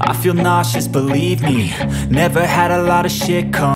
I feel nauseous, believe me. Never had a lot of shit come